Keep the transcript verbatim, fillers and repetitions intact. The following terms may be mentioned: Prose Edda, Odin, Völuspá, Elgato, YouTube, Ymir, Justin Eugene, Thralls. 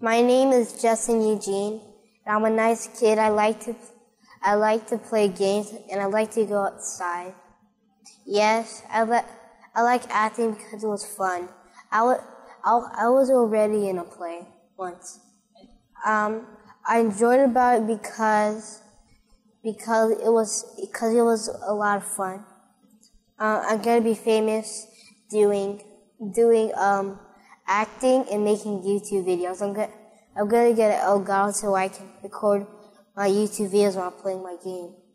My name is Justin Eugene, and I'm a nice kid. I like to, I like to play games, and I like to go outside. Yes, I like, I like acting because it was fun. I was, I was already in a play once. Um, I enjoyed about it because, because it was, because it was a lot of fun. Uh, I'm gonna be famous doing, doing um. acting and making YouTube videos. I'm gonna, I'm gonna get an Elgato so I can record my YouTube videos while playing my game.